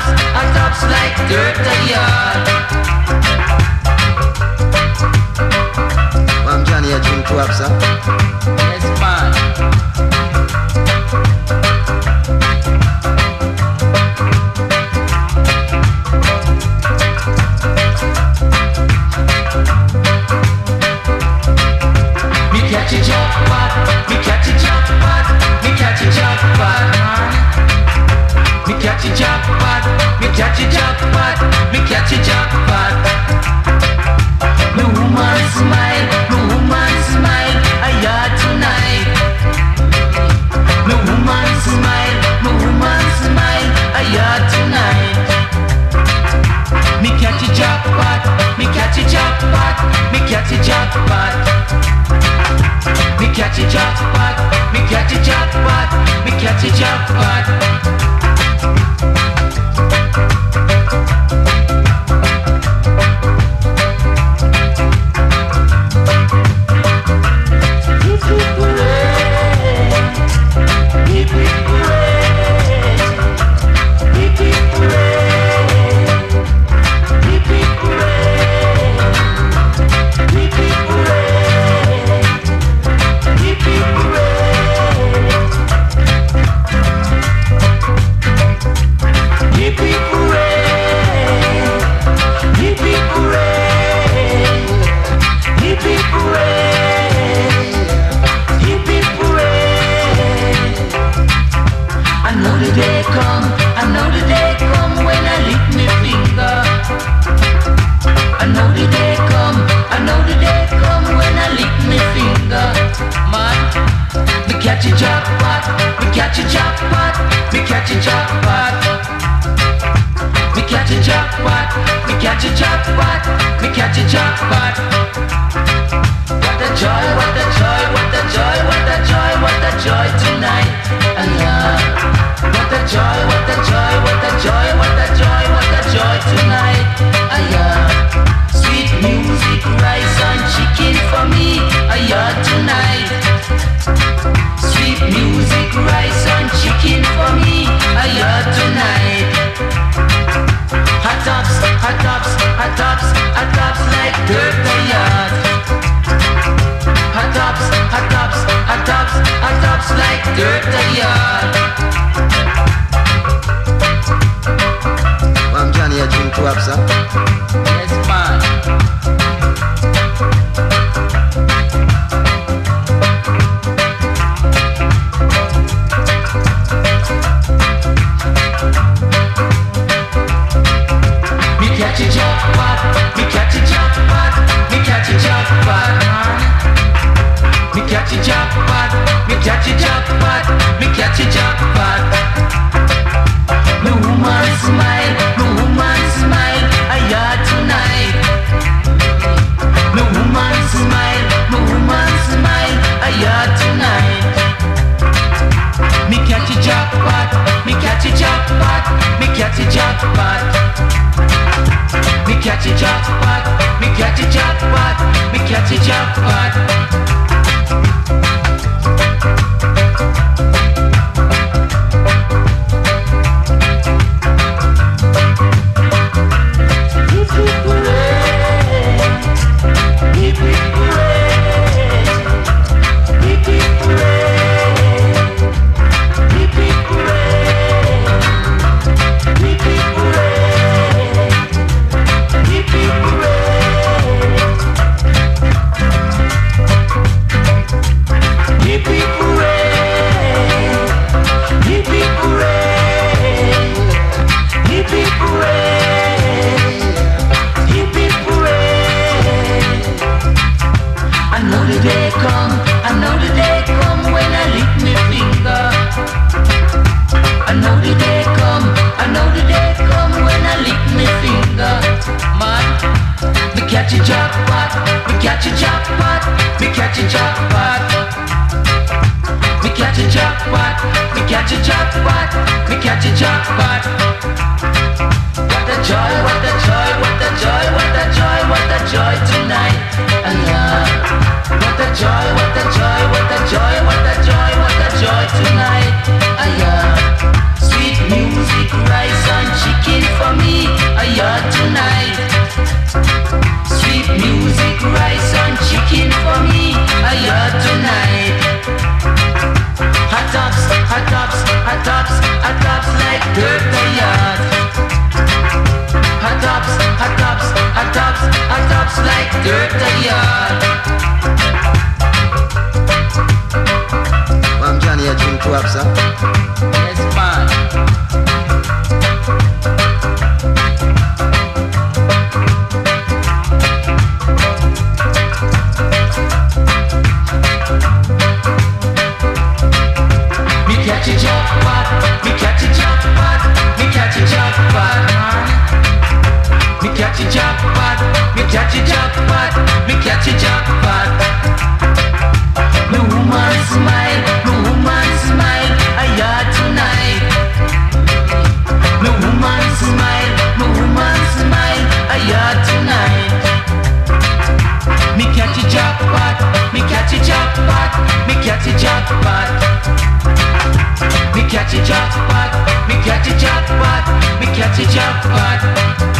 our tops like dirt on the yard. Well, I'm Johnny, I drink two ups, huh? Yes, man. Me catch a jackpot, me catch a jackpot, me catch a jackpot, man. Me catch a jackpot, me catch a jackpot, me catch a jackpot. No woman smile, no woman smile, I hear tonight. No woman smile, no woman smile, I hear tonight. Me catch a jackpot, me catch a jackpot, me catch a jackpot. Me catch a jackpot, me catch a jackpot, me catch a jackpot. Tonight, sweet music, rice and chicken. Me catch a jackpot, me catch a jackpot, me catch a jackpot.